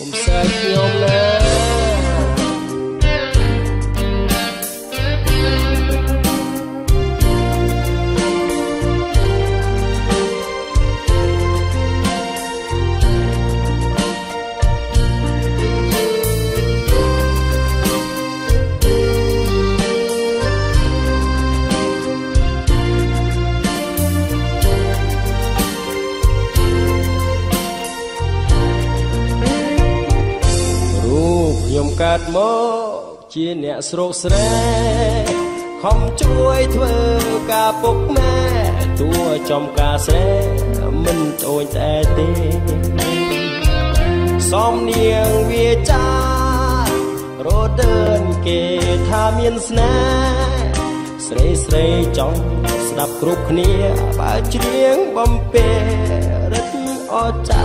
Không sai yêu nè. Cát mốc chia nhẹ sầu sẻ, không chui thưa cả bốc mẹ, tua trong cả sẻ mình ôi tệ tê. Xóm niềng việt cha, rô đơn kề tha miên sẻ, srei srei trong đập group nia ba chiếng bầm bề rất o cha.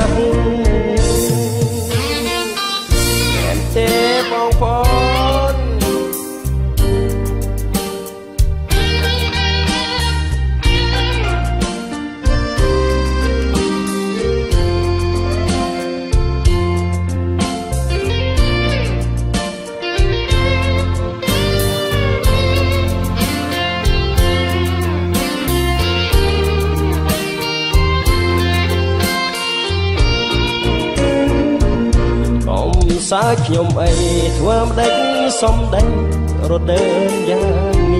เจ็บบองพอนสายขยมไอทั่วมาได้สมได้รถเดินยามิ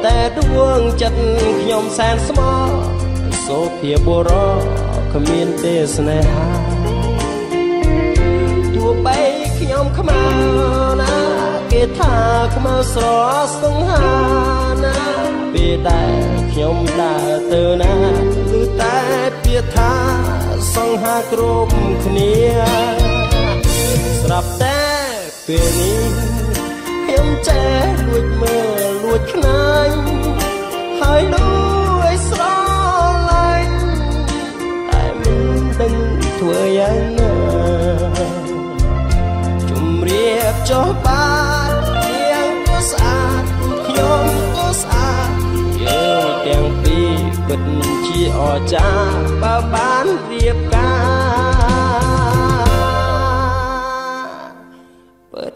แต่ดวงจันทร์ขยมแสนสมอโซเพียบัวรอขมิ้นเตสเนหาตัวไปขยมขมานะเกธาขมาสรอสังหานะเปียได้ขยมดาเตอนะหรือแต่เปียธาสังหากรมขเนียรับแต่เปลี่ยนี้เห็นแจลวดมือลวดขนายหายดูไอ้สลายแต่มันดังถั่วยันจุ่มเรียบจอบาดเตียงตัวสะอาดยมตัวสะอาดเยี่ยงเตียงปีปิดชี้ออจ้าป้าบ้านเรียบกา